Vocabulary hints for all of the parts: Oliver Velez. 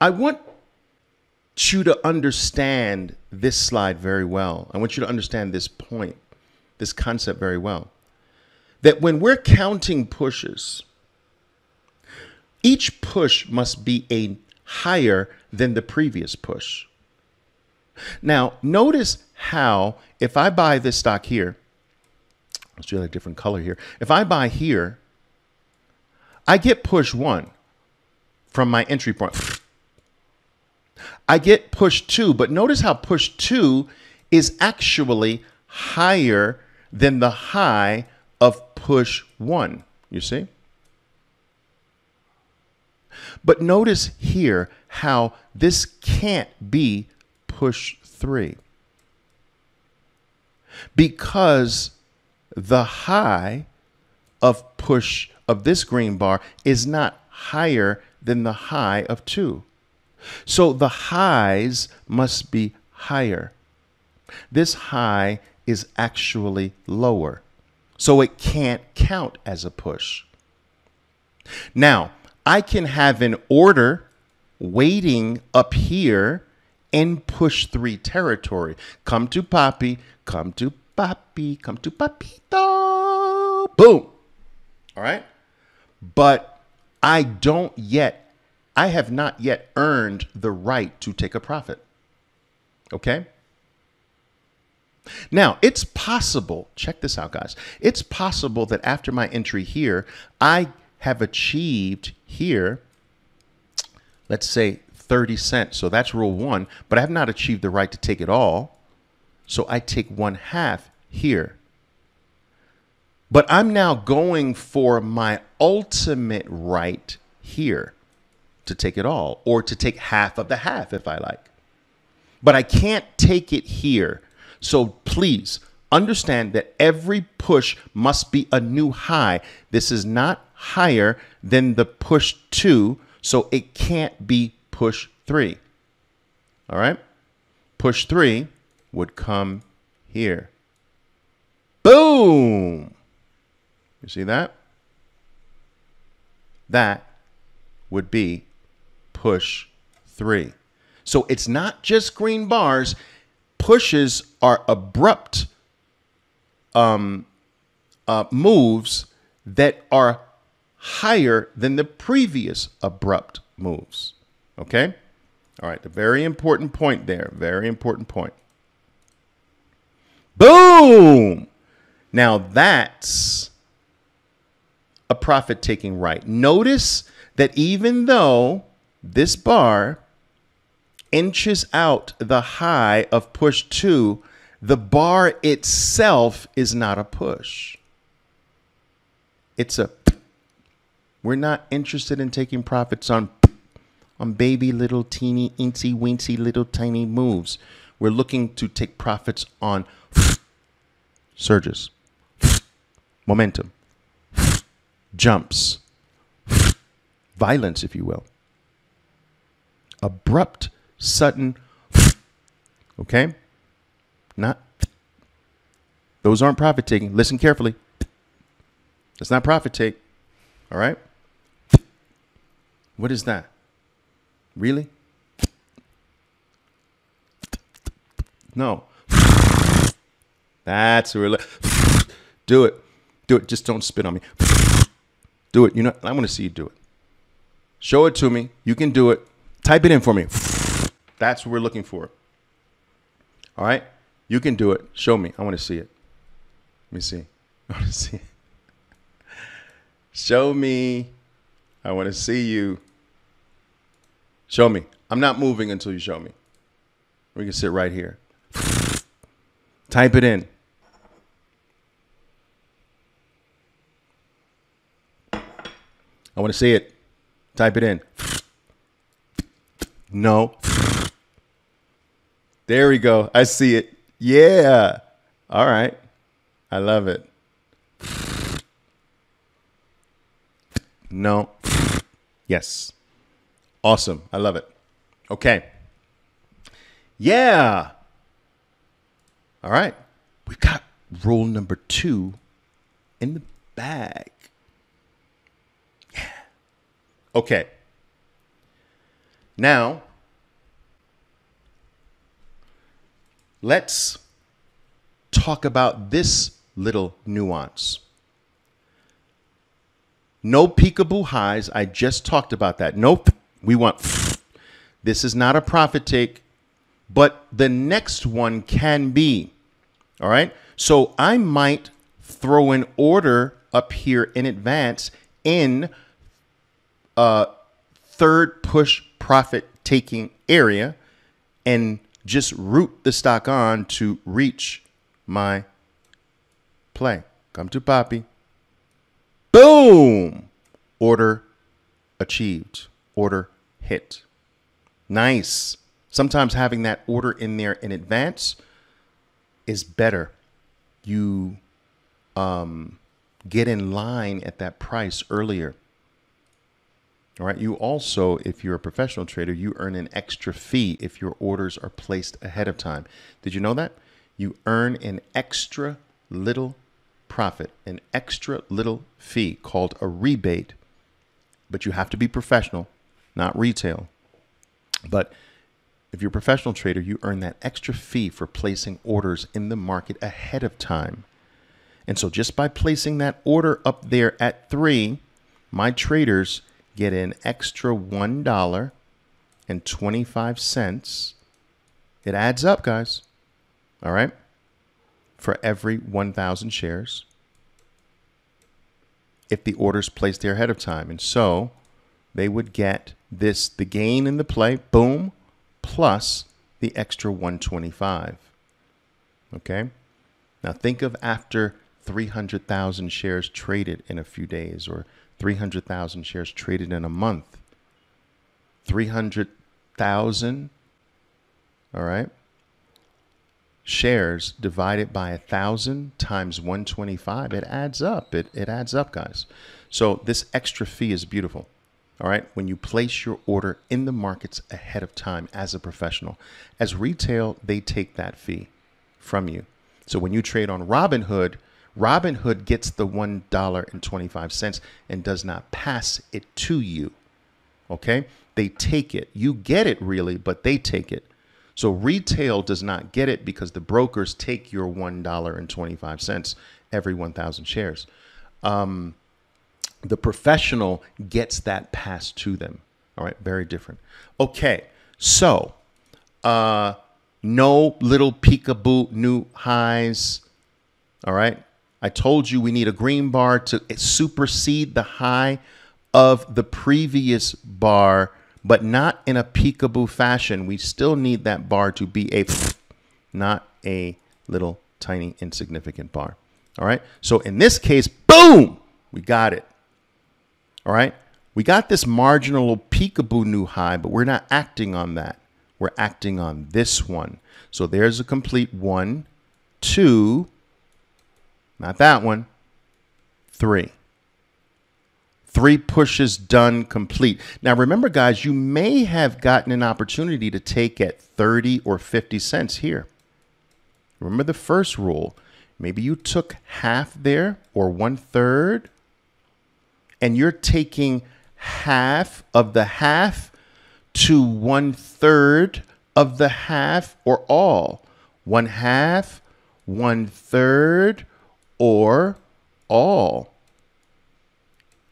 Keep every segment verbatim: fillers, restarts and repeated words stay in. I want you to understand this slide very well. I want you to understand this point, this concept very well. That when we're counting pushes, each push must be a higher than the previous push. Now, notice how if I buy this stock here, let's do a different color here. If I buy here, I get push one from my entry point. I get push two, but notice how push two is actually higher than the high of push one, you see? But notice here how this can't be push three, because the high of push of this green bar is not higher than the high of two. So the highs must be higher. This high is actually lower, so it can't count as a push. Now, I can have an order waiting up here in push three territory. Come to Papi, come to Papi, come to Papito. Boom. All right. But I don't yet, I have not yet earned the right to take a profit. Okay. Now, it's possible, check this out, guys. It's possible that after my entry here, I have achieved here, let's say thirty cents. So that's rule one, but I have not achieved the right to take it all. So I take one half here. But I'm now going for my ultimate right here to take it all, or to take half of the half if I like. But I can't take it here. So please understand that every push must be a new high. This is not higher than the push two, so it can't be push three. All right? Push three would come here. Boom! You see that? That would be push three. So it's not just green bars. Pushes are abrupt um, uh, moves that are higher than the previous abrupt moves. Okay? All right. The very important point there. Very important point. Boom. Now that's a profit taking right. Notice that even though this bar inches out the high of push two, the bar itself is not a push. It's a, we're not interested in taking profits on, on baby little teeny incy wincy little tiny moves. We're looking to take profits on surges, momentum, jumps, violence, if you will. Abrupt, sudden, okay? Not, those aren't profit taking. Listen carefully. It's not profit take. All right? What is that? Really? No. That's really. Do it. Do it. Just don't spit on me. Do it. You know, I want to see you do it. Show it to me. You can do it. Type it in for me. That's what we're looking for. All right? You can do it. Show me. I want to see it. Let me see. I want to see it. Show me. I want to see you. Show me. I'm not moving until you show me. We can sit right here. Type it in. I want to see it. Type it in. No. There we go. I see it. Yeah. All right. I love it. No. Yes. Awesome. I love it. Okay. Yeah. All right. We've got rule number two in the bag. Yeah. Okay. Now, let's talk about this little nuance. No peekaboo highs. I just talked about that. Nope. We want. This is not a profit take, but the next one can be. All right. So I might throw an order up here in advance in a third push profit taking area and just root the stock on to reach my play. Come to Poppy. Boom. Order achieved. Order hit. Nice. Sometimes having that order in there in advance is better. You um, get in line at that price earlier. All right. You also, if you're a professional trader, you earn an extra fee if your orders are placed ahead of time. Did you know that? You earn an extra little profit, an extra little fee called a rebate, but you have to be professional, not retail. But if you're a professional trader, you earn that extra fee for placing orders in the market ahead of time. And so just by placing that order up there at three, my traders get an extra one dollar and twenty-five cents. It adds up, guys. All right. For every one thousand shares if the order's placed there ahead of time. And so they would get this, the gain in the play, boom, plus the extra one twenty-five. Okay. Now think of after three hundred thousand shares traded in a few days or three hundred thousand shares traded in a month. three hundred thousand, all right, shares divided by a thousand times one twenty-five. It adds up. It, it adds up, guys. So this extra fee is beautiful. All right. When you place your order in the markets ahead of time as a professional, as retail, they take that fee from you. So when you trade on Robinhood, Robinhood gets the one dollar and twenty-five cents and does not pass it to you. Okay. They take it. You get it really, but they take it. So retail does not get it because the brokers take your one dollar and twenty-five cents every one thousand shares. Um, the professional gets that passed to them. All right. Very different. Okay. So uh, no little peekaboo new highs. All right. I told you we need a green bar to supersede the high of the previous bar, but not in a peekaboo fashion. We still need that bar to be a, not a little tiny insignificant bar. All right. So in this case, boom, we got it. All right. We got this marginal peekaboo new high, but we're not acting on that. We're acting on this one. So there's a complete one, two, not that one, three. Three pushes done, complete. Now, remember, guys, you may have gotten an opportunity to take at thirty or fifty cents here. Remember the first rule. Maybe you took half there or one third, and you're taking half of the half to one third of the half or all. One half, one third, or all.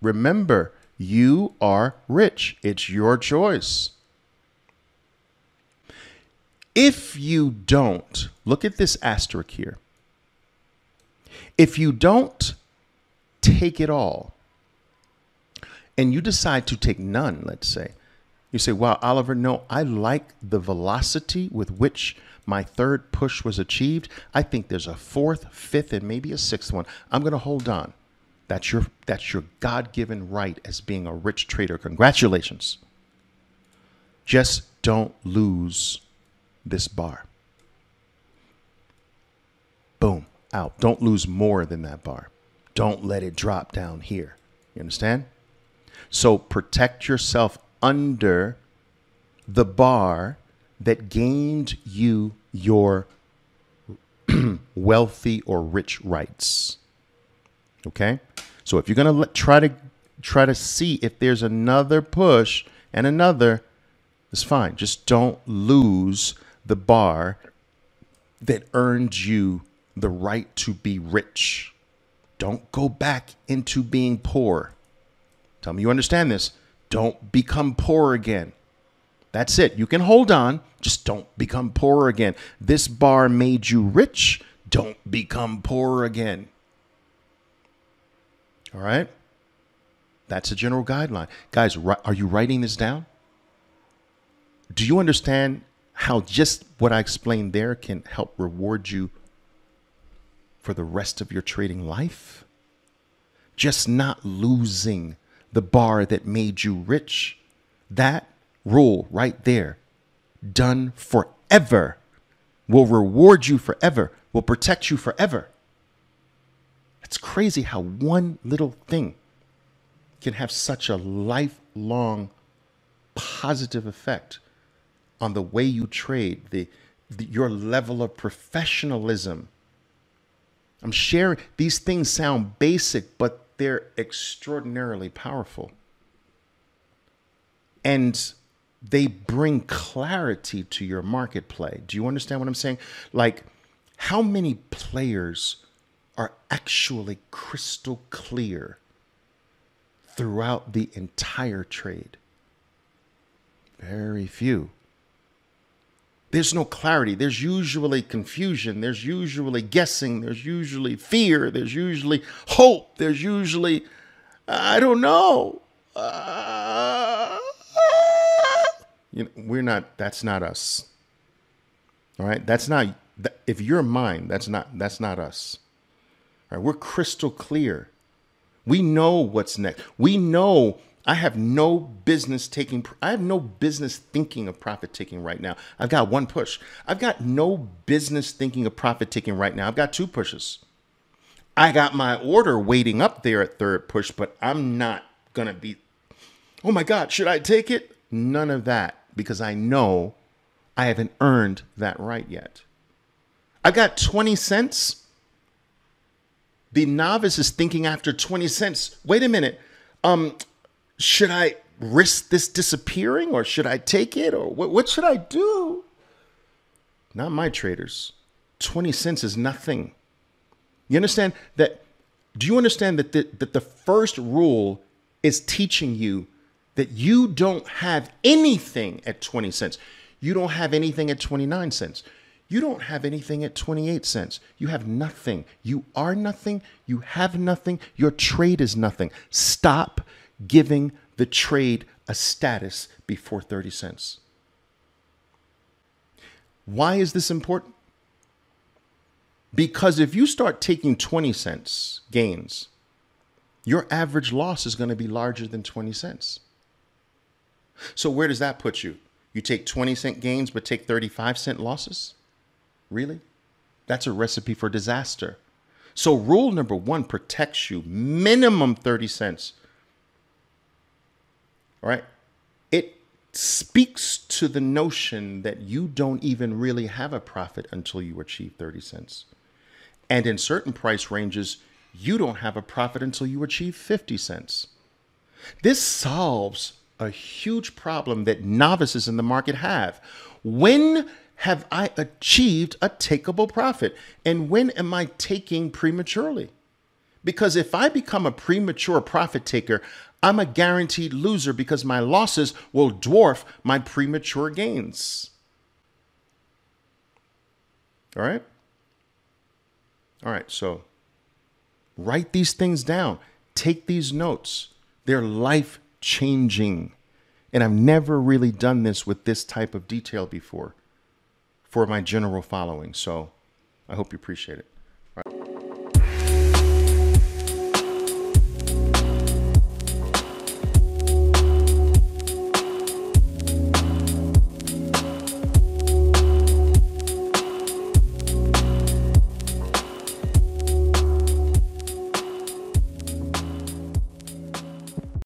Remember, you are rich. It's your choice. If you don't, look at this asterisk here. If you don't take it all and you decide to take none, let's say, you say, wow, Oliver, no, I like the velocity with which my third push was achieved. I think there's a fourth, fifth, and maybe a sixth one. I'm going to hold on. That's your, that's your God-given right as being a rich trader. Congratulations. Just don't lose this bar. Boom, out. Don't lose more than that bar. Don't let it drop down here. You understand? So protect yourself under the bar that gained you your wealthy or rich rights. Okay, so if you're going to try to try to see if there's another push and another, It's fine. Just don't lose the bar that earned you the right to be rich. Don't go back into being poor. Tell me you understand this. Don't become poor again. That's it. You can hold on. Just don't become poor again. This bar made you rich. Don't become poor again. All right? That's a general guideline. Guys, are you writing this down? Do you understand how just what I explained there can help reward you for the rest of your trading life? Just not losing the bar that made you rich. That rule right there, done forever, will reward you forever, will protect you forever. It's crazy how one little thing can have such a lifelong positive effect on the way you trade, the, the your level of professionalism. I'm sharing, these things sound basic, but they're extraordinarily powerful. And they bring clarity to your market play. Do you understand what I'm saying? Like, how many players are actually crystal clear throughout the entire trade? Very few. There's no clarity. There's usually confusion. There's usually guessing. There's usually fear. There's usually hope. There's usually, I don't know. Uh, you know, we're not, that's not us. All right. That's not, if you're mine, that's not, that's not us. All right. We're crystal clear. We know what's next. We know I have no business taking, I have no business thinking of profit taking right now. I've got one push. I've got no business thinking of profit taking right now. I've got two pushes. I got my order waiting up there at third push, but I'm not going to be, oh my God, should I take it? None of that, because I know I haven't earned that right yet. I've got twenty cents. The novice is thinking after twenty cents, wait a minute, um, should I risk this disappearing or should I take it or what, what should I do? Not my traders. twenty cents is nothing. You understand that? Do you understand that the, that the first rule is teaching you that you don't have anything at twenty cents. You don't have anything at twenty-nine cents. You don't have anything at twenty-eight cents. You have nothing. You are nothing. You have nothing. Your trade is nothing. Stop giving the trade a status before thirty cents. Why is this important? Because if you start taking twenty cents gains, your average loss is going to be larger than twenty cents. So where does that put you? You take twenty cent gains, but take thirty-five cent losses? Really? That's a recipe for disaster. So rule number one protects you, minimum thirty cents. All right. It speaks to the notion that you don't even really have a profit until you achieve thirty cents. And in certain price ranges, you don't have a profit until you achieve fifty cents. This solves a huge problem that novices in the market have. When have I achieved a takeable profit? And when am I taking prematurely? Because if I become a premature profit taker, I'm a guaranteed loser because my losses will dwarf my premature gains. All right? All right, so write these things down. Take these notes. They're life-changing. And I've never really done this with this type of detail before for my general following. So I hope you appreciate it.